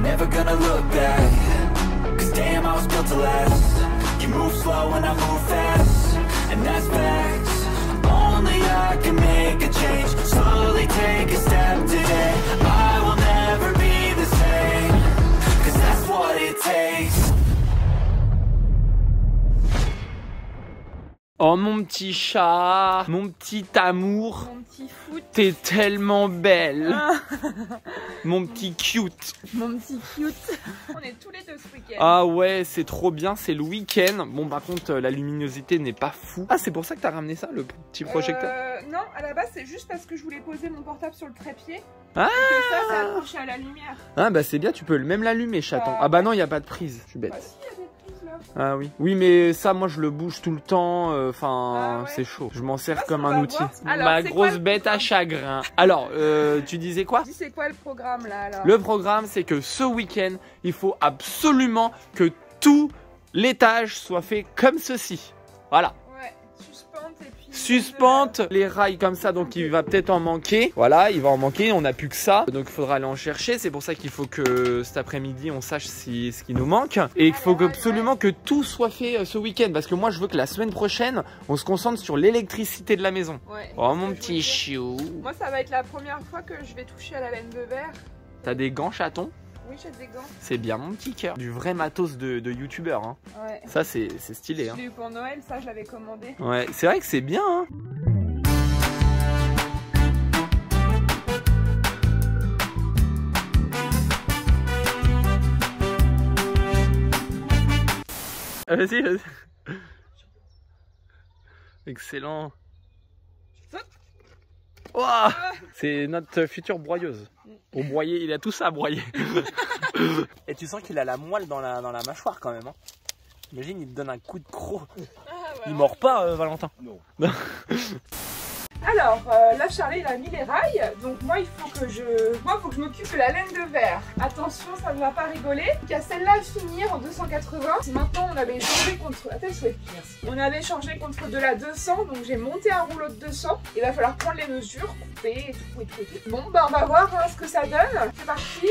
ain't never gonna look back, cause damn, I was built to last. You move slow and I move fast, and that's facts. Only I can make a change, slowly take a step today. I will never be the same, cause that's what it takes. Oh mon petit chat, mon petit amour, mon petit foot, t'es tellement belle. Mon petit cute. Mon petit cute. On est tous les deux ce week-end. Ah ouais, c'est trop bien, c'est le week-end. Bon par contre, la luminosité n'est pas fou. Ah c'est pour ça que t'as ramené ça, le petit projecteur? Non, à la base c'est juste parce que je voulais poser mon portable sur le trépied. Ah et que ça accroché à la lumière. Ah bah c'est bien, tu peux même l'allumer chaton. Ah bah non, il n'y a pas de prise, je suis bête. Bah, si, y a des... Ah oui, oui mais ça moi je le bouge tout le temps, enfin ah ouais, c'est chaud. Je m'en sers comme un outil. Alors, ma grosse bête à chagrin. Alors tu disais quoi? C'est quoi le programme là alors? Le programme c'est que ce week-end il faut absolument que tout l'étage soit fait comme ceci. Voilà. Ouais, suspente et puis... Suspente les rails comme ça, donc il va peut-être en manquer. Voilà, il va en manquer, on n'a plus que ça. Donc il faudra aller en chercher, c'est pour ça qu'il faut que cet après-midi on sache si, ce qui nous manque. Et il faut absolument que tout soit fait ce week-end, parce que moi je veux que la semaine prochaine on se concentre sur l'électricité de la maison. Ouais, oh mon petit chiou. Moi ça va être la première fois que je vais toucher à la laine de verre. T'as des gants chaton? Oui, j'ai des gants. C'est bien mon petit cœur. Du vrai matos de youtubeur. Hein. Ouais. Ça, c'est stylé. Je l'ai eu pour Noël, ça, je l'avais commandé. Ouais, c'est vrai que c'est bien. Hein. Vas-y, vas-y. Excellent. Wow, c'est notre future broyeuse. Pour broyer, il a tout ça à broyer. Et tu sens qu'il a la moelle dans la mâchoire quand même. Hein. Imagine, il te donne un coup de croc. Ah, voilà. Il mord pas, Valentin. Non. Alors, là, Charlie, il a mis les rails. Donc, moi, il faut que je m'occupe de la laine de verre. Attention, ça ne va pas rigoler. Il y a celle-là à finir en 280. Maintenant, on avait échangé contre... On avait échangé contre de la 200. Donc, j'ai monté un rouleau de 200. Il va falloir prendre les mesures, couper et tout. Bon, bah, on va voir hein, ce que ça donne. C'est parti.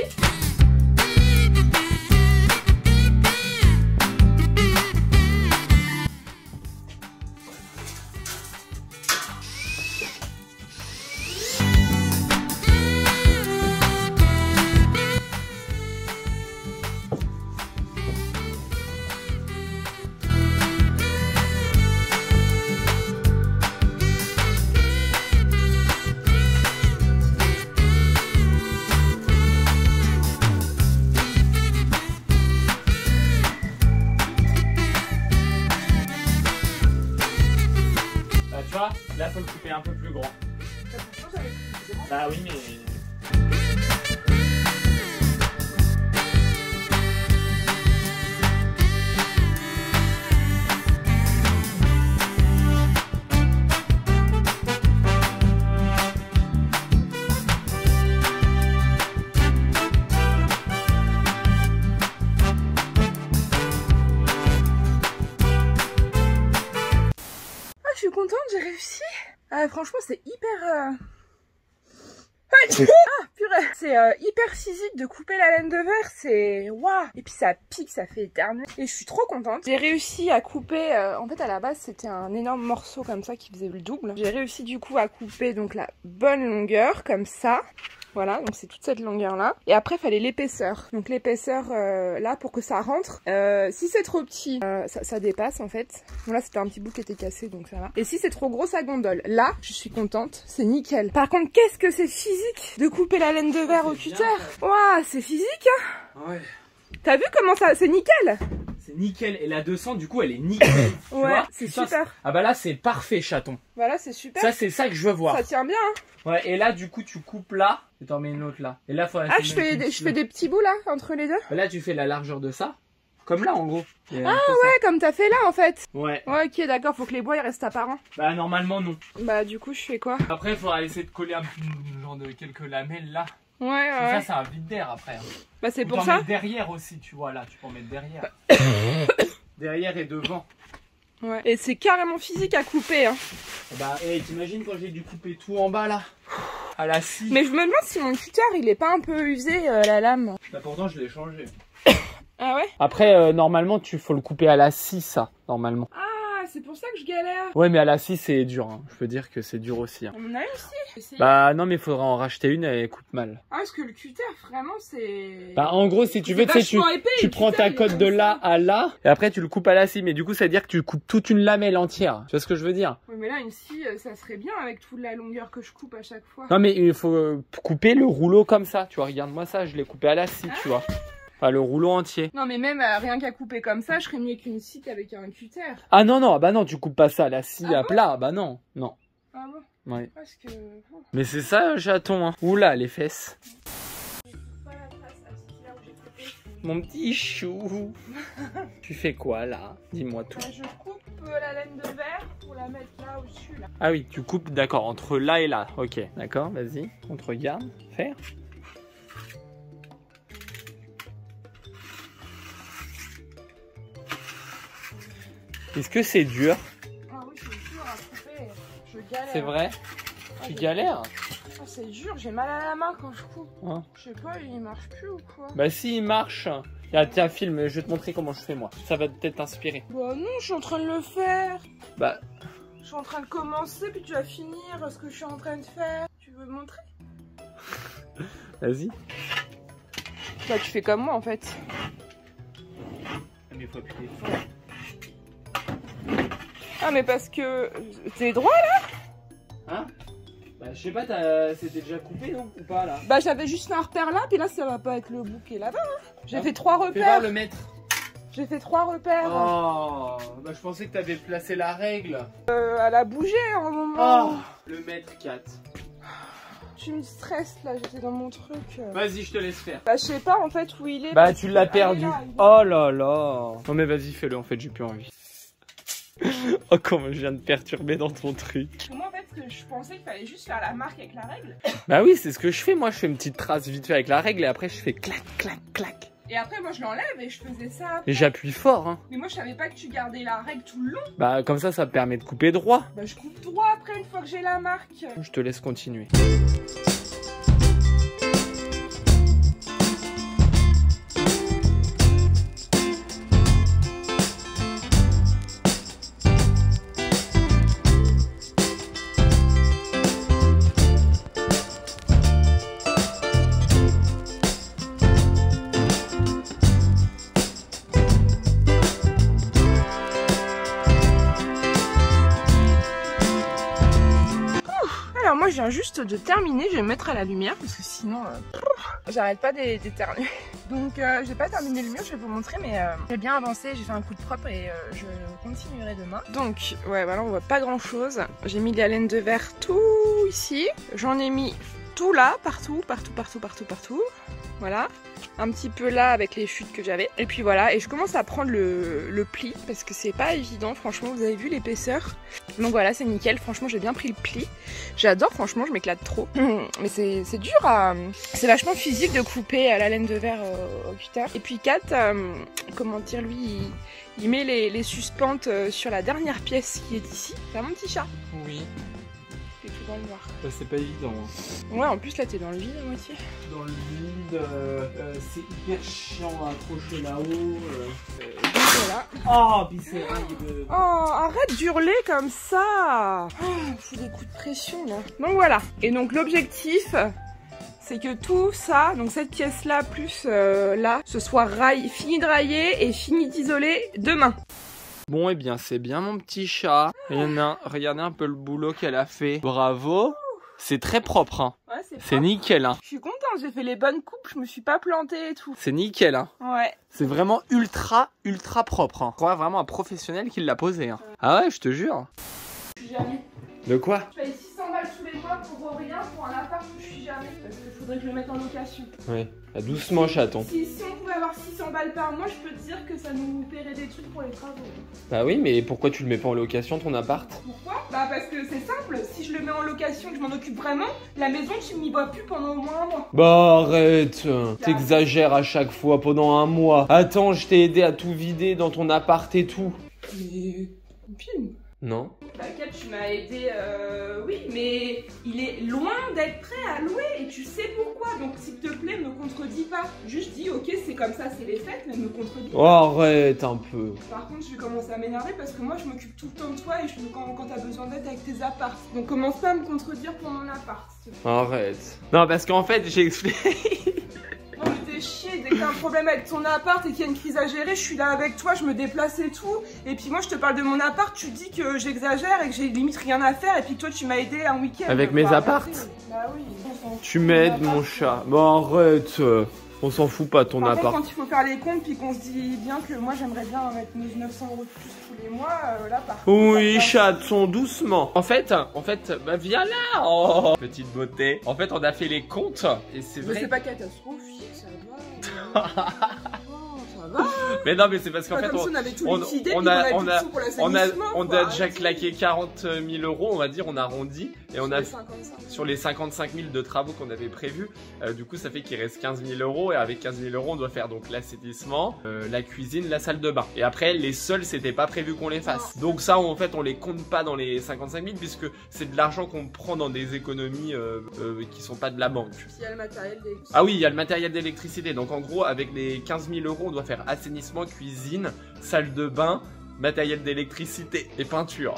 Là, faut le couper un peu plus grand. Bah oui, mais... Je suis contente, j'ai réussi. Franchement, c'est hyper... Ah, purée. C'est hyper physique de couper la laine de verre, c'est... Waouh. Et puis ça pique, ça fait éternuer. Et je suis trop contente. J'ai réussi à couper... En fait, à la base, c'était un énorme morceau comme ça qui faisait le double. J'ai réussi du coup à couper donc la bonne longueur, comme ça. Voilà, donc c'est toute cette longueur là. Et après, il fallait l'épaisseur. Donc l'épaisseur là pour que ça rentre. Si c'est trop petit, ça dépasse en fait. Bon, là, c'était un petit bout qui était cassé, donc ça va. Et si c'est trop gros, ça gondole. Là, je suis contente, c'est nickel. Par contre, qu'est-ce que c'est physique de couper la laine de verre au cutter. Waouh, c'est physique, hein. Ouais. T'as vu comment ça, c'est nickel. C'est nickel. Et la 200, du coup, elle est nickel. Ouais, c'est super. Ah bah là, c'est parfait, chaton. Voilà, c'est super. Ça, c'est ça que je veux voir. Ça tient bien. Hein. Ouais, et là, du coup, tu coupes là. Et t'en mets une autre là. Et là, faut ah, je fais des petits bouts là, entre les deux. Là, tu fais la largeur de ça. Comme là, en gros. Et ah ouais, ça, comme t'as fait là, en fait. Ouais. Ouais, ok, d'accord. Faut que les bois, ils restent apparents. Bah, normalement, non. Bah, du coup, je fais quoi? Après, il faudra essayer de coller un genre de quelques lamelles là. Ouais, ouais. Ça, c'est un vide d'air après. Hein. Bah, c'est pour ça. Tu peux derrière aussi, tu vois, là. Tu peux en mettre derrière. Derrière et devant. Ouais. Et c'est carrément physique à couper. Hein. Bah, hey, t'imagines quand j'ai dû couper tout en bas là. Ah la scie. Mais je me demande si mon cutter il est pas un peu usé la lame. Bah pourtant je l'ai changé. Ah ouais. Après normalement tu faut le couper à la scie ça normalement. Ah c'est pour ça que je galère. Ouais mais à la scie c'est dur hein. Je peux dire que c'est dur aussi hein. On en a une scie. Bah non mais il faudra en racheter une et elle coupe mal. Ah parce que le cutter vraiment c'est... Bah en gros si tu veux tu prends ta cote de là à là et après tu le coupes à la scie. Mais du coup ça veut dire que tu coupes toute une lamelle entière. Tu vois ce que je veux dire? Oui mais là une scie ça serait bien avec toute la longueur que je coupe à chaque fois. Non mais il faut couper le rouleau comme ça. Tu vois regarde moi ça je l'ai coupé à la scie ah. Tu vois. Enfin, le rouleau entier. Non mais même rien qu'à couper comme ça, je serais mieux qu'une scie avec un cutter. Ah non non, bah non, tu coupes pas ça, la scie à plat, bah non, non. Ah bon ouais. Parce que... Mais c'est ça chaton, hein. Oula, les fesses. Mon petit chou. Tu fais quoi là? Dis-moi tout. Je coupe la laine de verre pour la mettre là au-dessus là. Ah oui, tu coupes, d'accord, entre là et là, ok. D'accord, vas-y, on te regarde, faire. Est-ce que c'est dur? Ah oui, c'est dur à couper. Je galère. C'est vrai? Ah, tu galères? Ah, c'est dur, j'ai mal à la main quand je coupe. Hein? Je sais pas, il marche plus ou quoi? Bah si, il marche. Ah, tiens, filme, je vais te montrer comment je fais moi. Ça va peut-être t'inspirer. Bah non, je suis en train de le faire. Bah... Je suis en train de commencer, puis tu vas finir ce que je suis en train de faire. Tu veux me montrer? Vas-y. Bah tu fais comme moi en fait. Mais faut appuyer fort. Ah mais parce que... T'es droit là? Hein? Bah je sais pas, c'était déjà coupé non? Ou pas là? Bah j'avais juste un repère là, puis là ça va pas être le bouquet là-bas hein. J'ai fait 3 repères. Fais voir le maître. J'ai fait 3 repères. Oh bah je pensais que t'avais placé la règle. Elle a bougé à un moment. Oh, le maître 4. Tu me stresses là, j'étais dans mon truc. Vas-y, je te laisse faire. Bah, je sais pas en fait où il est. Bah, tu l'as perdu. Là, oh là là. Non mais vas-y, fais-le en fait, j'ai plus envie. Oh, comment je viens de perturber dans ton truc. Moi, en fait, je pensais qu'il fallait juste faire la marque avec la règle. Bah oui, c'est ce que je fais. Moi, je fais une petite trace vite fait avec la règle et après, je fais clac, clac, clac. Et après, moi, je l'enlève et je faisais ça. Après. Et j'appuie fort, hein. Mais moi, je savais pas que tu gardais la règle tout le long. Bah, comme ça, ça me permet de couper droit. Bah, je coupe droit après, une fois que j'ai la marque. Je te laisse continuer. Je viens juste de terminer, je vais me mettre à la lumière parce que sinon j'arrête pas d'éternuer. Donc j'ai pas terminé le mur, je vais vous montrer, mais j'ai bien avancé, j'ai fait un coup de propre et je continuerai demain. Donc ouais, voilà, on voit pas grand chose. J'ai mis de la laine de verre tout ici, j'en ai mis tout là, partout. Voilà, un petit peu là avec les chutes que j'avais. Et puis voilà, et je commence à prendre le pli parce que c'est pas évident, franchement, vous avez vu l'épaisseur. Donc voilà, c'est nickel, franchement, j'ai bien pris le pli. J'adore, franchement, je m'éclate trop. Mais c'est dur, c'est vachement physique de couper la laine de verre au cutter. Et puis Kat, comment dire, lui, il met les suspentes sur la dernière pièce qui est ici. C'est mon petit chat. Oui. Bah, c'est pas évident. Hein. Ouais, en plus là t'es dans le vide à moitié. Dans le vide, c'est hyper chiant à accrocher là-haut. Voilà. Oh, de... oh, arrête d'hurler comme ça. Oh, c'est des coups de pression là. Donc voilà. Et donc l'objectif, c'est que tout ça, donc cette pièce là plus là, ce soit fini de railler et fini d'isoler demain. Bon, eh bien, c'est bien mon petit chat. Regardez un peu le boulot qu'elle a fait. Bravo. C'est très propre, hein. Ouais, c'est nickel, hein. Je suis contente, j'ai fait les bonnes coupes, je me suis pas plantée et tout. C'est nickel, hein. Ouais. C'est vraiment ultra, ultra propre, hein. Je crois vraiment un professionnel qui l'a posé, hein. Ouais. Ah ouais, je te jure. Je suis jamais. De quoi? Je paye 600 balles tous les mois pour rien, pour un appart où je suis jamais. Parce que faudrait que je le mette en location. Ouais. Ah, doucement, chaton. Si on pouvait avoir 600 balles par mois, je peux te dire que ça nous paierait des trucs pour les travaux. Bah oui, mais pourquoi tu le mets pas en location ton appart? Pourquoi? Bah parce que c'est simple, si je le mets en location et que je m'en occupe vraiment, la maison tu m'y bois plus pendant au moins un mois. Bah arrête, t'exagères à chaque fois pendant un mois. Attends, je t'ai aidé à tout vider dans ton appart et tout. Mais... Non. Bah Kat, tu m'as aidé, oui, mais il est loin d'être prêt à louer et tu sais pourquoi, donc s'il te plaît, me contredis pas. Juste dis, ok, c'est comme ça, c'est les fêtes, mais me contredis pas. Oh, arrête un peu. Par contre, je vais commencer à m'énerver parce que moi, je m'occupe tout le temps de toi et je me quand t'as besoin d'aide avec tes apparts. Donc commence pas à me contredire pour mon appart. Arrête. Non, parce qu'en fait, j'ai expliqué... Chier, dès que t'as un problème avec ton appart et qu'il y a une crise à gérer, je suis là avec toi, je me déplace et tout. Et puis moi, je te parle de mon appart, tu dis que j'exagère et que j'ai limite rien à faire. Et puis toi, tu m'as aidé un week-end. Avec mes apparts? Bah oui. Tu m'aides, mon chat. Bon, arrête. On s'en fout pas ton appart. Quand il faut faire les comptes, puis qu'on se dit bien que moi, j'aimerais bien mettre 900 € de plus tous les mois, là, par contre... Oui, chaton, doucement. En fait, bah viens là. Oh, petite beauté. En fait, on a fait les comptes et c'est vrai... Mais c'est pas catastrophique, ça va. Ça va. Mais non, mais c'est parce qu'en fait, on a déjà claqué 40 000 €, on va dire, on a arrondi. Et on a sur les 55 000 de travaux qu'on avait prévus, du coup ça fait qu'il reste 15 000 €, et avec 15 000 € on doit faire donc l'assainissement, la cuisine, la salle de bain. Et après les seuls c'était pas prévu qu'on les fasse. Non. Donc ça en fait on les compte pas dans les 55 000 puisque c'est de l'argent qu'on prend dans des économies qui sont pas de la banque. Il y a le matériel d'électricité. Ah oui, il y a le matériel d'électricité. Donc en gros avec les 15 000 € on doit faire assainissement, cuisine, salle de bain, matériel d'électricité et peinture.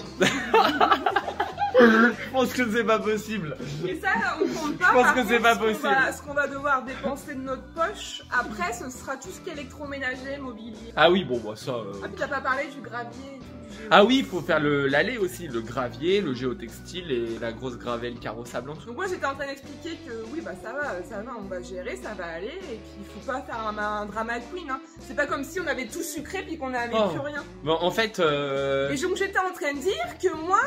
Je pense que c'est pas possible. Et ça, on compte pas. Je pense que c'est pas possible. Ce qu'on va devoir dépenser de notre poche, après, ce sera tout ce qui est électroménager, mobilier. Ah oui, bon, bah ça. Ah, puis t'as pas parlé du gravier et tout. Ah oui, il faut faire l'allée aussi, le gravier, le géotextile et la grosse gravelle carrossable en dessous. Donc moi j'étais en train d'expliquer que oui bah ça va, on va gérer, ça va aller. Et puis il faut pas faire un drama queen hein. C'est pas comme si on avait tout sucré puis qu'on n'avait plus rien. Bon en fait... Et donc j'étais en train de dire que moi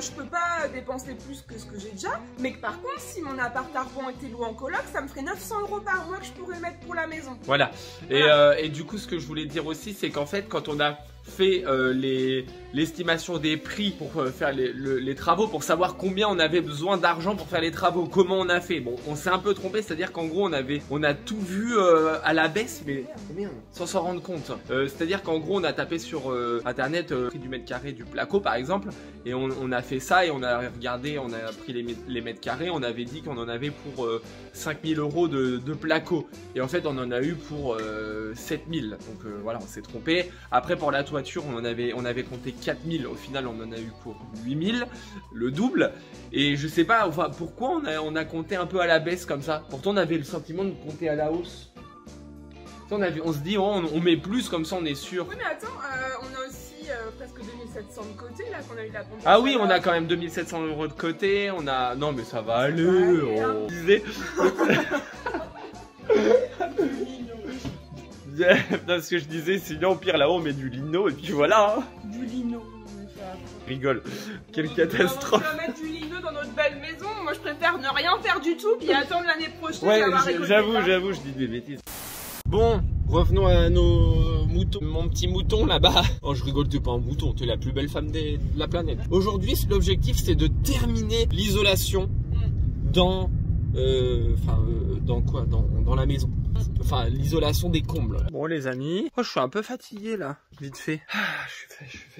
je peux pas dépenser plus que ce que j'ai déjà. Mais que par contre si mon appart avant était loué en coloc, ça me ferait 900 € par mois que je pourrais mettre pour la maison. Voilà, voilà. Et du coup ce que je voulais dire aussi c'est qu'en fait quand on a fait l'estimation des prix pour faire les travaux, pour savoir combien on avait besoin d'argent pour faire les travaux, comment on a fait. Bon, on s'est un peu trompé, c'est-à-dire qu'en gros on a tout vu à la baisse, mais merde, sans s'en rendre compte. C'est-à-dire qu'en gros on a tapé sur internet prix du mètre carré du placo par exemple, et on a fait ça et on a regardé, on a pris les mètres carrés, on avait dit qu'on en avait pour 5 000 € de placo, et en fait on en a eu pour 7 000. Donc voilà, on s'est trompé. Après pour la toile, on avait compté 4 000, au final on en a eu pour 8 000, le double. Et je sais pas enfin, pourquoi on a compté un peu à la baisse comme ça. Pourtant on avait le sentiment de compter à la hausse. On se dit on met plus comme ça on est sûr. Oui mais attends, on a aussi presque 2 700 € de côté là qu'on a eu la compte. Ah oui on a quand même 2 700 € de côté, on a... Non mais ça va aller, parce que je disais sinon au pire là-haut on met du lino et puis voilà. Du lino, rigole, quelle catastrophe. On va mettre du lino dans notre belle maison, moi je préfère ne rien faire du tout puis attendre l'année prochaine. Ouais, j'avoue, je dis des bêtises. Bon, revenons à nos moutons. Mon petit mouton là-bas. Oh, je rigole, t'es pas un mouton, t'es la plus belle femme de la planète. Aujourd'hui, l'objectif c'est de terminer l'isolation dans la maison. Enfin, l'isolation des combles. Bon, les amis, je suis un peu fatigué là, vite fait. Je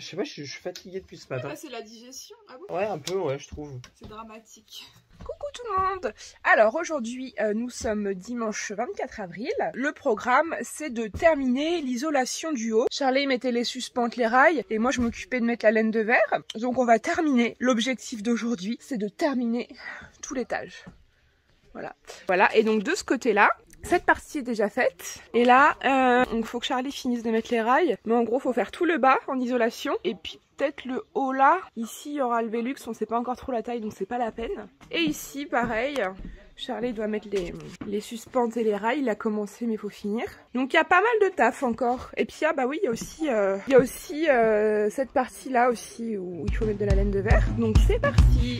sais pas, je suis fatigué depuis ce matin. C'est la digestion, ah bon? Ouais, un peu, ouais, je trouve. C'est dramatique. Coucou tout le monde. Alors aujourd'hui nous sommes dimanche 24 avril. Le programme c'est de terminer l'isolation du haut. Charlie mettait les suspentes, les rails et moi je m'occupais de mettre la laine de verre. Donc on va terminer. L'objectif d'aujourd'hui c'est de terminer tout l'étage. Voilà. Voilà et donc de ce côté-là, cette partie est déjà faite et là il faut que Charlie finisse de mettre les rails, mais en gros faut faire tout le bas en isolation et puis peut-être le haut là. Ici il y aura le Velux, on sait pas encore trop la taille donc c'est pas la peine. Et ici pareil, Charlie doit mettre les suspentes et les rails, il a commencé mais il faut finir. Donc il y a pas mal de taf encore. Et puis ah bah oui, il y a aussi cette partie là aussi où il faut mettre de la laine de verre. Donc c'est parti.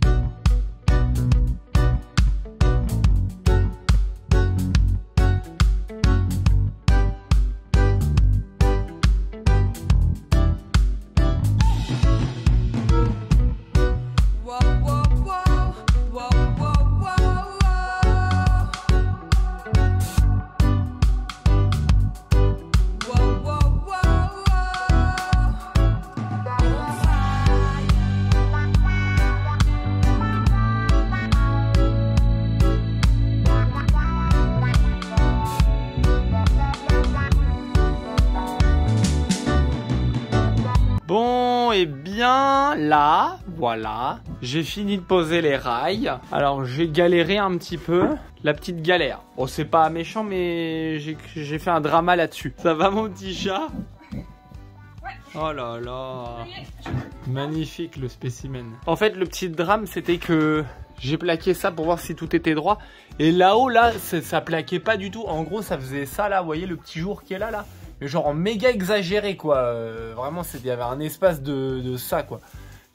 question est bien là. Voilà. J'ai fini de poser les rails. Alors, j'ai galéré un petit peu. La petite galère. Oh, c'est pas méchant, mais j'ai fait un drama là-dessus. Ça va, mon petit chat? Oh là là. Magnifique, le spécimen. En fait, le petit drame, c'était que j'ai plaqué ça pour voir si tout était droit. Et là-haut, là, ça plaquait pas du tout. En gros, ça faisait ça, là. Vous voyez le petit jour qui est là, là? Mais genre en méga exagéré, quoi. Vraiment, il y avait un espace de ça, quoi.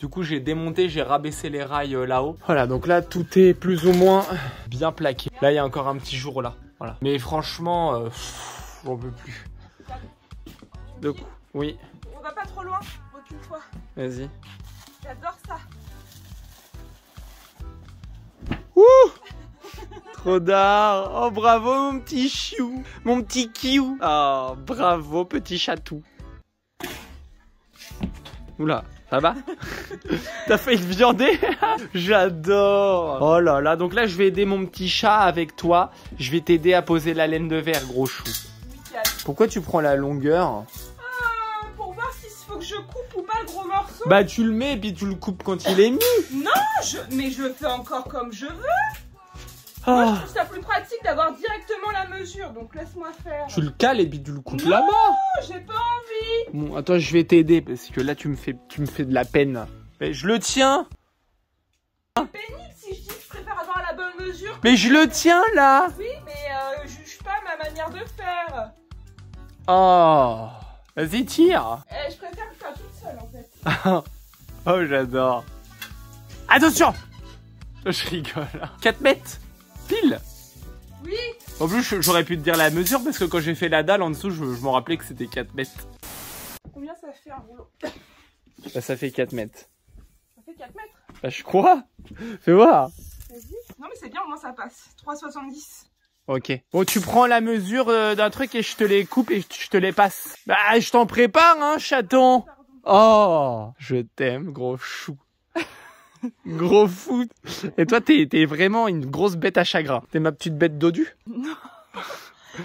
Du coup, j'ai démonté, j'ai rabaissé les rails là-haut. Voilà, donc là, tout est plus ou moins bien plaqué. Là, il y a encore un petit jour, là. Voilà. Mais franchement, j'en peux plus. Donc, oui. On va pas trop loin, aucune fois. Vas-y. J'adore ça. Ouh! Trop d'art. Oh, bravo, mon petit chou. Mon petit kiou. Oh, bravo, petit chatou. Oula, ça va? T'as failli te viander? J'adore. Oh là là, donc là, je vais aider mon petit chat avec toi. Je vais t'aider à poser la laine de verre, gros chou. Pourquoi tu prends la longueur? Pour voir s'il faut que je coupe ou pas le gros morceau. Bah, tu le mets et puis tu le coupes quand il est mis. Non, mais je fais encore comme je veux. Moi, je trouve ça plus pratique d'avoir directement la mesure, donc laisse-moi faire. Tu le cales et puis tu le coupes là-bas. Non, j'ai pas envie. Bon, attends, je vais t'aider parce que là, tu me fais de la peine. Mais je le tiens. C'est pénible si je dis que je préfère avoir la bonne mesure. Mais je le tiens là. Oui, mais juge pas ma manière de faire. Oh, vas-y, tire. Je préfère le faire toute seule en fait. Oh, j'adore. Attention. Je rigole. 4 mètres. Pile. Oui. En plus, j'aurais pu te dire la mesure parce que quand j'ai fait la dalle en dessous, je m'en rappelais que c'était 4 mètres. Combien ça fait un rouleau? Bah, ça fait 4 mètres. Ça fait 4 mètres? Bah, je crois. Fais voir. Vas-y. Non, mais c'est bien, au moins ça passe. 3,70. Ok. Bon, tu prends la mesure d'un truc et je te les coupe et je te les passe. Bah, je t'en prépare, hein, chaton. Pardon. Oh, je t'aime, gros chou. Gros foot. Et toi, t'es vraiment une grosse bête à chagrin. T'es ma petite bête dodue. Non.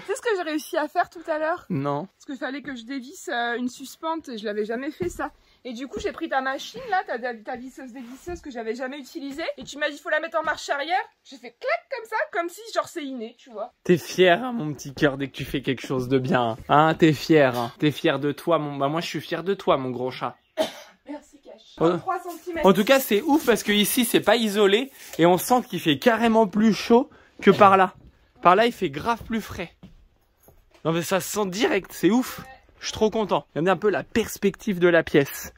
C'est ce que j'ai réussi à faire tout à l'heure. Non. Parce qu'il fallait que je dévisse une suspente et je l'avais jamais fait ça. Et du coup, j'ai pris ta machine là, ta visseuse dévisseuse que j'avais jamais utilisée. Et tu m'as dit, faut la mettre en marche arrière. J'ai fait clac comme ça, comme si genre c'est inné, tu vois. T'es fier, hein, mon petit cœur, dès que tu fais quelque chose de bien. Hein, t'es fier. Hein. T'es fier de toi, mon. Bah, moi, je suis fier de toi, mon gros chat. Oh. 3 cm. En tout cas, c'est ouf parce que ici, c'est pas isolé et on sent qu'il fait carrément plus chaud que par là. Par là, il fait grave plus frais. Non, mais ça se sent direct, c'est ouf. Je suis trop content. Regardez un peu la perspective de la pièce.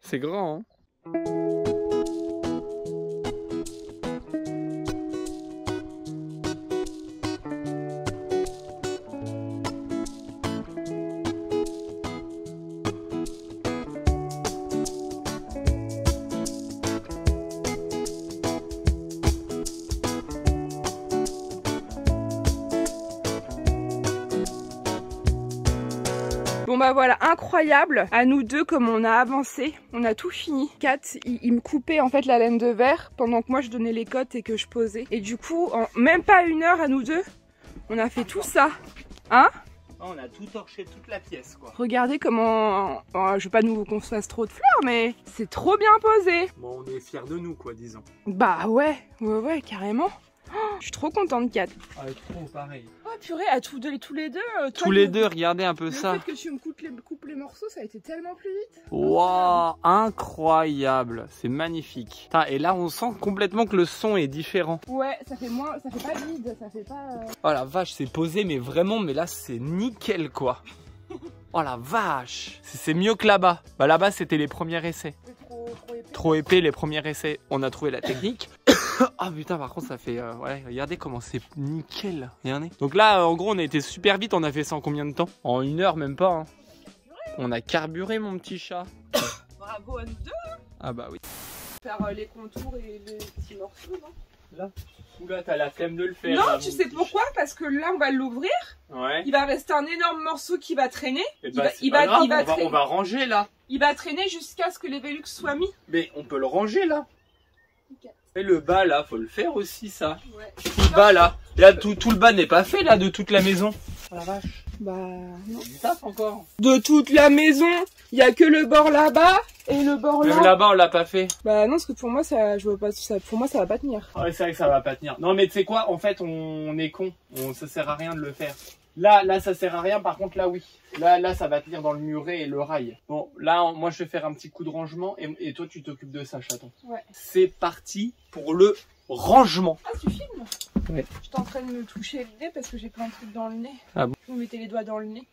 C'est grand, hein. Bon bah voilà, incroyable, à nous deux comme on a avancé, on a tout fini. Kat, il me coupait en fait la laine de verre pendant que moi je donnais les cotes et que je posais. Et du coup, en même pas une heure à nous deux, on a fait tout ça. Hein? On a tout torché, toute la pièce quoi. Regardez comment, je veux pas nous qu'on se fasse trop de fleurs, mais c'est trop bien posé. Bon, on est fiers de nous quoi, disons. Bah ouais, carrément. Oh, je suis trop contente, Kat. Ah, trop pareil. Oh purée, à tous les deux. Tous les deux, regardez un peu le ça. Le fait que tu me coupes les morceaux, ça a été tellement plus vite. Waouh, incroyable. C'est magnifique. Et là, on sent complètement que le son est différent. Ouais, ça fait pas vide, ça fait pas. Oh la vache, c'est posé, mais vraiment, mais là, c'est nickel quoi. Oh la vache, c'est mieux que là-bas. Bah là-bas, c'était les premiers essais. Trop épais les premiers essais. On a trouvé la technique. Ah putain, par contre ça fait... ouais, regardez comment c'est nickel. Regardez. Donc là, en gros, on a été super vite. On a fait ça en combien de temps? En une heure, même pas. Hein. On a carburé, mon petit chat. Bravo à nous deux. Ah bah oui. Faire les contours et les petits morceaux, non? Là. Oula, t'as la flemme de le faire. Non, là, tu sais pourquoi? Parce que là, on va l'ouvrir. Ouais. Il va rester un énorme morceau qui va traîner. Et bah, on va ranger là. Il va traîner jusqu'à ce que les Velux soient mis. Mais on peut le ranger là. Okay. Et le bas là, faut le faire aussi ça. Ouais. Tout le bas là. Là, tout le bas n'est pas fait là de toute la maison. Oh la vache. Bah non. Du taf encore. De toute la maison, il y a que le bord là-bas et le bord là. Même là-bas on l'a pas fait. Bah non, parce que pour moi ça, je vois pas ça. Pour moi ça va pas tenir. Ah ouais, c'est vrai que ça va pas tenir. Non mais tu sais quoi, en fait on est con. Ça sert à rien de le faire. Là ça sert à rien. Par contre là oui. Là ça va tenir dans le muret et le rail. Bon là moi je vais faire un petit coup de rangement et toi tu t'occupes de ça, chaton. Ouais. C'est parti pour le rangement. Ah tu filmes? Ouais. Je suis en train de me toucher le nez parce que j'ai plein de trucs dans le nez. Ah bon? Vous mettez les doigts dans le nez.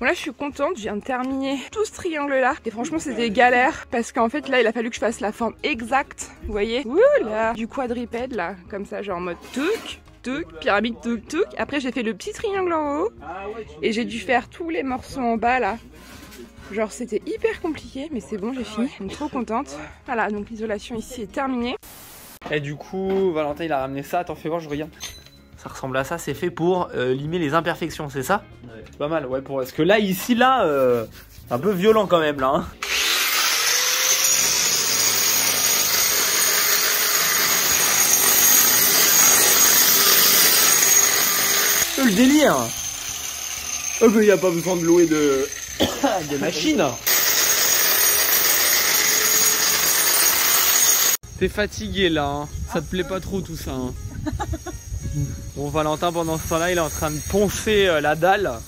Bon là je suis contente, je viens de terminer tout ce triangle là et franchement c'était galère parce qu'en fait là il a fallu que je fasse la forme exacte, vous voyez, ouh là, du quadrupède là, comme ça genre en mode touc, touc, pyramide touc, touc, après j'ai fait le petit triangle en haut et j'ai dû faire tous les morceaux en bas là. Genre c'était hyper compliqué mais c'est bon j'ai fini, donc trop contente. Voilà donc l'isolation ici est terminée. Et du coup Valentin il a ramené ça, attends fais voir je regarde. Ça ressemble à ça, c'est fait pour limer les imperfections, c'est ça? Ouais. Pas mal, ouais, pour... parce que là, ici, là, un peu violent quand même, là. Hein. Le délire! Oh, mais il n'y a pas besoin de louer de, de machines. T'es fatigué, là, hein. Ça te plaît pas trop, tout ça, hein. Bon Valentin pendant ce temps là il est en train de poncer la dalle. Oh,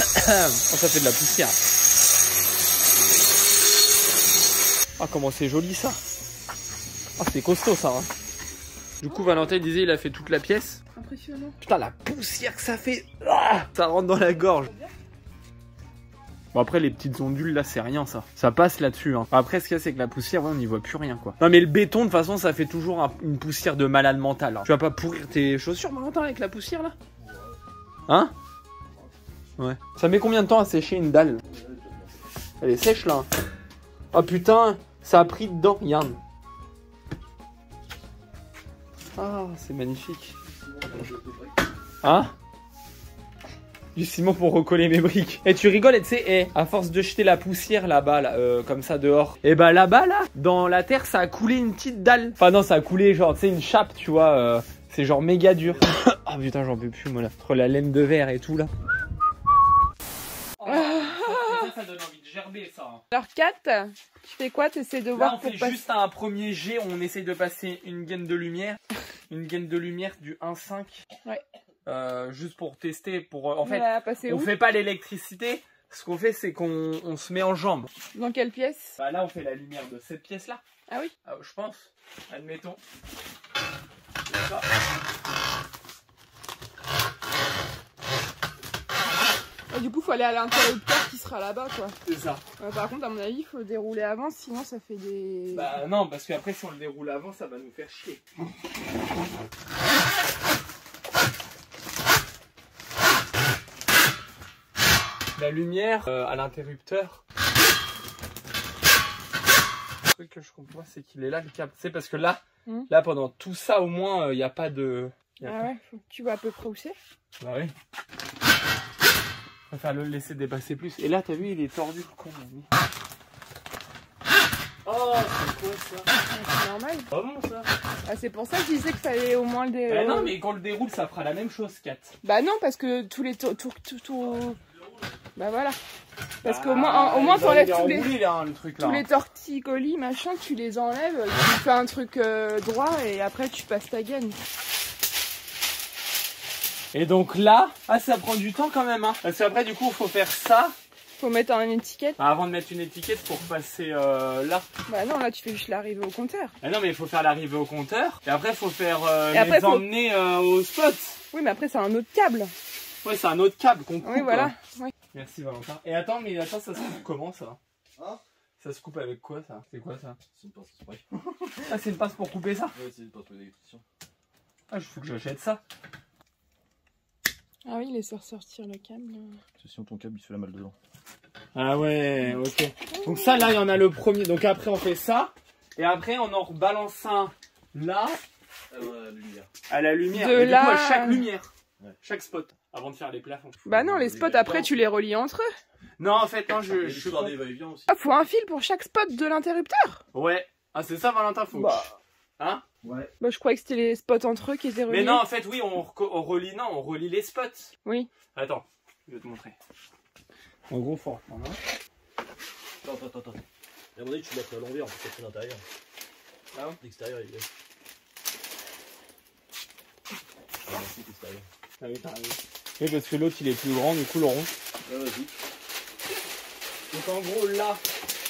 ça fait de la poussière. Ah oh, comment c'est joli ça. Ah oh, c'est costaud ça hein. Du coup Valentin disait il a fait toute la pièce. Impressionnant. Putain la poussière que ça fait, ah, ça rentre dans la gorge. Bon après les petites ondules là c'est rien ça. Ça passe là-dessus hein. Après ce qu'il y a c'est que la poussière ouais, on n'y voit plus rien quoi. Non mais le béton de toute façon ça fait toujours une poussière de malade mental hein. Tu vas pas pourrir tes chaussures Valentin avec la poussière là? Hein? Ouais. Ça met combien de temps à sécher une dalle? Elle est sèche là. Oh putain ça a pris dedans, regarde. Ah c'est magnifique. Hein? Du ciment pour recoller mes briques. Et tu rigoles, et tu sais, hey, à force de jeter la poussière là-bas, là, comme ça dehors, et bah là-bas, là, dans la terre, ça a coulé une petite dalle. Enfin non, ça a coulé genre, tu sais, une chape, tu vois, c'est genre méga dur. Ah putain, j'en peux plus, moi, là. Entre la laine de verre et tout, là. Ça donne envie de gerber, ça. Hein. Alors, Kat, tu fais quoi? Tu essaies de là, voir on pour fait passer... juste un premier jet, on essaye de passer une gaine de lumière. Une gaine de lumière du 1,5. Ouais. Juste pour tester, pour en fait, on fait pas l'électricité. Ce qu'on fait, c'est qu'on se met en jambes. Dans quelle pièce? Bah là, on fait la lumière de cette pièce-là. Ah oui. Ah, je pense. Admettons. Ça. Et du coup, faut aller à l'interrupteur qui sera là-bas, quoi. C'est ça. Ouais, par contre, à mon avis, il faut le dérouler avant, sinon ça fait des. Bah non, parce qu'après, si on le déroule avant, ça va nous faire chier. La lumière à l'interrupteur. Le truc que je comprends, c'est qu'il est là le câble. C'est parce que là, là pendant tout ça, au moins, il n'y a pas de. Y a ah pas... ouais, faut que tu vois à peu près où c'est. Bah oui. Enfin, le laisser dépasser plus. Et là, t'as vu, il est tordu le con. Oh, c'est quoi ça? C'est normal. Pas bon ça. Ah, c'est pour ça que je disais qu'il fallait au moins le dérouler. Bah non, mais quand le déroule, ça fera la même chose, Kat. Bah non, parce que tous les tours. Bah voilà. Parce qu'au moins, t'enlèves tous les torticolis, machin, tu les enlèves, tu fais un truc droit et après tu passes ta gaine. Et donc là, ah, ça prend du temps quand même, hein. Parce qu'après, du coup, il faut faire ça. Faut mettre une étiquette. Ah, avant de mettre une étiquette pour passer là. Bah non, là tu fais juste l'arrivée au compteur. Ah non, mais il faut faire l'arrivée au compteur. Et après, il faut faire les emmener au spot. Oui, mais après, c'est un autre câble. Ouais, c'est un autre câble qu'on coupe. Oui, voilà. Oui. Merci Valentin. Et attends, mais attends, ça se coupe comment ça? Hein? Ça se coupe avec quoi ça? C'est quoi ça? C'est une pince. Ouais. Ah, c'est une pince pour couper ça? Ouais, c'est une pince pour l'électricien. Ah, il faut que j'achète ça. Ah oui, laisse ressortir le câble. Sinon, ton câble il se fait la malle dedans. Ah ouais, ok. Donc, ça là, il y en a le premier. Donc, après, on fait ça. Et après, on en rebalance un là. À la lumière. De là... à chaque lumière. Ouais. Chaque spot. Avant de faire les plafonds. Bah non, les spots après tu les relis entre eux. Non, en fait, non, je aussi. Ah, faut un fil pour chaque spot de l'interrupteur. Ouais. Ah, c'est ça, Valentin, faut. Bah. Hein? Ouais. Bah, je croyais que c'était les spots entre eux qui étaient reliés. Mais non, en fait, oui, on relie les spots. Oui. Attends, je vais te montrer. En gros, fort. Attends. À mon avis, tu laisses à l'envers, en fait, c'est l'intérieur. Ah ouais? L'extérieur, il est. Ah, l'extérieur. Ah oui, t'as raison. Oui, parce que l'autre, il est plus grand, du coup, le rond. Ah, vas-y. Donc, en gros, là.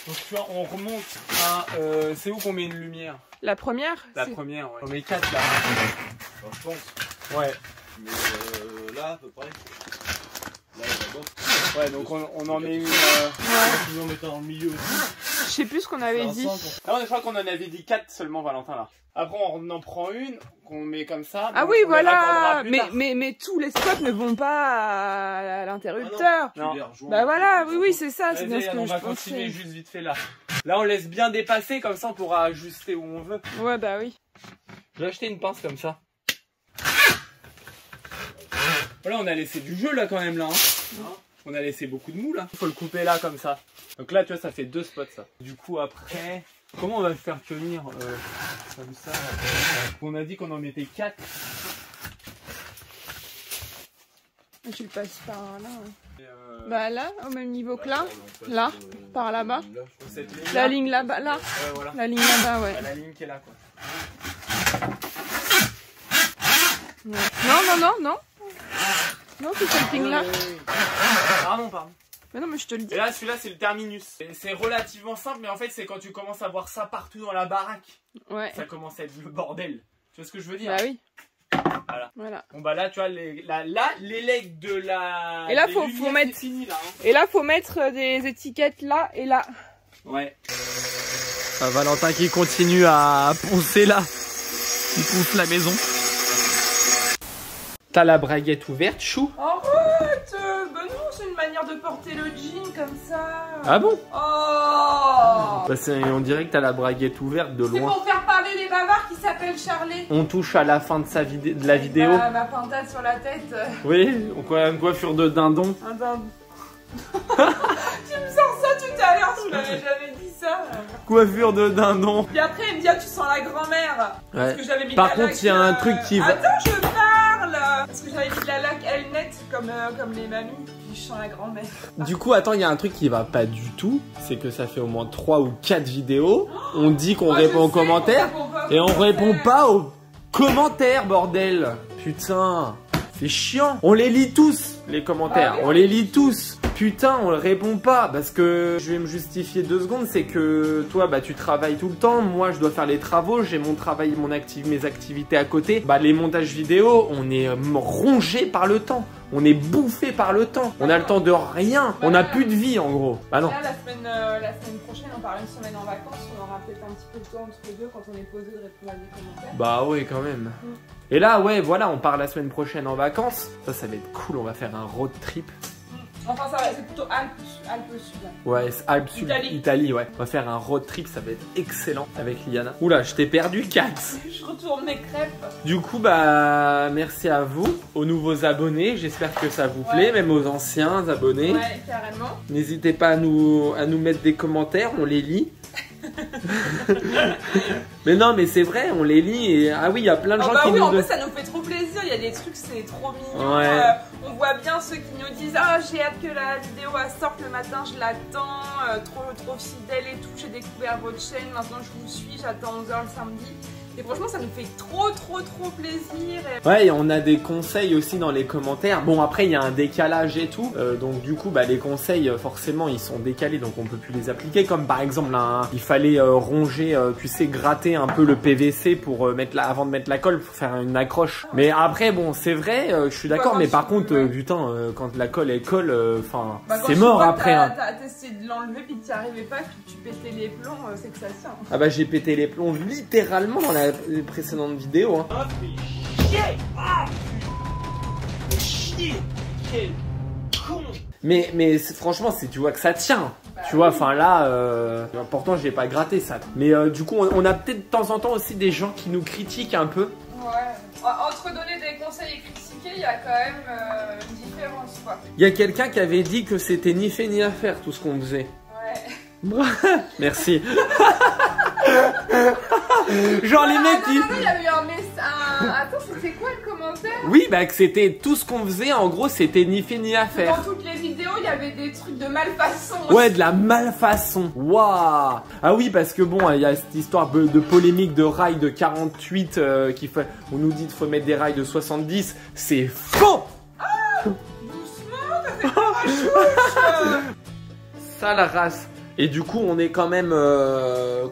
Donc tu vois, on remonte à... c'est où qu'on met une lumière? La première? La première, ouais. On met 4 là. Enfin, je pense. Ouais. Mais là, à peu près. Là, là-bas. Ouais, donc on en met une... Ouais. On met en milieu aussi. Je sais plus ce qu'on avait dit. Ah, je crois qu'on en avait dit 4 seulement, Valentin, là. Après, on en prend une, qu'on met comme ça. Ah oui, voilà. Mais tous les spots ne vont pas à l'interrupteur. Ah non. Non. Bah voilà, oui, c'est ça. C'est bien ce que je pensais. On va continuer juste vite fait là. Là, on laisse bien dépasser, comme ça, on pourra ajuster où on veut. Ouais, bah oui. J'ai acheté une pince comme ça. Voilà, on a laissé du jeu, là, quand même, là. Hein. On a laissé beaucoup de mou, là. Il faut le couper là, comme ça. Donc là, tu vois, ça fait 2 spots, ça. Du coup, après... Comment on va faire tenir comme ça? On a dit qu'on en mettait 4. Tu le passes par là. Ouais. Bah là, au même niveau que là. Là, par là-bas. La ligne là-bas, là. Ouais, voilà. La ligne là-bas, ouais. Bah, la ligne qui est là, quoi. Ouais. Non. Non, c'est cette ligne-là. Pardon. Mais non, mais je te le dis. Et là, celui-là, c'est le terminus. C'est relativement simple, mais en fait, c'est quand tu commences à voir ça partout dans la baraque. Ouais. Ça commence à être le bordel. Tu vois ce que je veux dire? Ah oui. Voilà. Bon, bah là, tu vois, les legs de la. Et là, faut mettre. Fini, là, hein. Et là, faut mettre des étiquettes là et là. Ouais. Valentin qui continue à poncer là. Il ponce la maison. T'as la braguette ouverte, chou. En route. Une manière de porter le jean comme ça. Ah bon? Oh bah, on dirait que t'as la braguette ouverte de loin. C'est pour faire parler les bavards qui s'appellent Charlie. On touche à la fin de, la vidéo. Ma pintade sur la tête. Oui, une coiffure de dindon. Un dindon. Tu me sors ça tout à l'heure, tu m'avais jamais dit ça. Coiffure de dindon. Puis après, il me dit, ah, tu sens la grand-mère. Ouais. Parce que mis par contre, il y a un truc qui va... Attends, je parle. Parce que j'avais mis la laque à lunettes comme les mamies. Je sens la grand-mère. Du coup, attends, il y a un truc qui va pas du tout, c'est que ça fait au moins 3 ou 4 vidéos. On dit qu'on répond aux commentaires et on répond pas aux commentaires, bordel. Putain, c'est chiant. On les lit tous, les commentaires. Ah, oui. On les lit tous. Putain, on répond pas parce que je vais me justifier 2 secondes, c'est que toi bah tu travailles tout le temps, moi je dois faire les travaux, j'ai mon travail, mes activités à côté. Bah les montages vidéo, on est rongé par le temps, on est bouffé par le temps, on a le temps de rien, on a plus de vie en gros. Bah non. Là, la semaine prochaine, on part une semaine en vacances, on aura peut-être un petit peu de temps entre les deux quand on est posé de répondre à des commentaires. Bah oui quand même. Et là ouais voilà, on part la semaine prochaine en vacances, ça va être cool, on va faire un road trip. Enfin ça va, c'est plutôt Alpes-Sud. Ouais, Alpes-Sud, Italie, ouais. On va faire un road trip, ça va être excellent avec Liana. Oula, je t'ai perdu, Kat. Je retourne mes crêpes. Du coup, bah, merci à vous, aux nouveaux abonnés. J'espère que ça vous plaît, même aux anciens abonnés. Ouais, carrément. N'hésitez pas à nous mettre des commentaires, on les lit. Mais non, mais c'est vrai, on les lit et... Ah oui, il y a plein de gens qui nous... Ah bah oui, en plus, ça nous fait trop plaisir, il y a des trucs, c'est trop mignon. Ouais. On voit bien ceux qui nous disent « Ah, j'ai hâte que la vidéo sorte le matin, je l'attends, trop fidèle et tout, j'ai découvert votre chaîne, maintenant je vous suis, j'attends 11h le samedi. » Et franchement, ça nous fait trop plaisir. Ouais, et on a des conseils aussi dans les commentaires. Bon, après, il y a un décalage et tout. Donc, du coup, bah, les conseils, forcément, ils sont décalés. Donc, on peut plus les appliquer. Comme par exemple, il fallait ronger, tu sais, gratter un peu le PVC pour mettre avant de mettre la colle pour faire une accroche. Mais après, bon, c'est vrai, je suis d'accord. Mais par contre, putain, quand la colle, elle colle, enfin, c'est mort après. T'as essayé de l'enlever, puis t'y arrivais pas, puis tu pétais les plombs, c'est que ça tient. Ah bah, j'ai pété les plombs littéralement dans les précédentes vidéos. Hein. Mais franchement, tu vois que ça tient. Tu vois, enfin là, pourtant j'ai pas gratté ça. Mais du coup, on a peut-être de temps en temps aussi des gens qui nous critiquent un peu. Ouais. Entre donner des conseils et critiquer, il y a quand même une différence, quoi. Il y a quelqu'un qui avait dit que c'était ni fait ni à faire tout ce qu'on faisait. Ouais. Merci. Genre non, les mecs qui... il y a eu un... Attends, c'était quoi le commentaire? Oui, bah que c'était tout ce qu'on faisait, en gros, c'était ni fait ni à faire. Dans toutes les vidéos, il y avait des trucs de malfaçon. Ouais, de la malfaçon. Waouh. Ah oui, parce que bon, il y a cette histoire de polémique de rails de 48 qui fait... On nous dit de remettre des rails de 70. C'est faux. Ah, doucement, t'as fait quoi, chouche. Sale race. Et du coup, on est quand même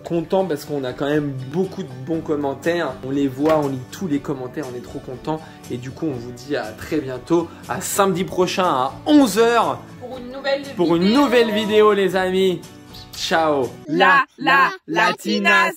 content parce qu'on a quand même beaucoup de bons commentaires. On les voit, on lit tous les commentaires, on est trop content. Et du coup, on vous dit à très bientôt, à samedi prochain à 11 h pour une nouvelle vidéo, les amis. Ciao. La Latinas.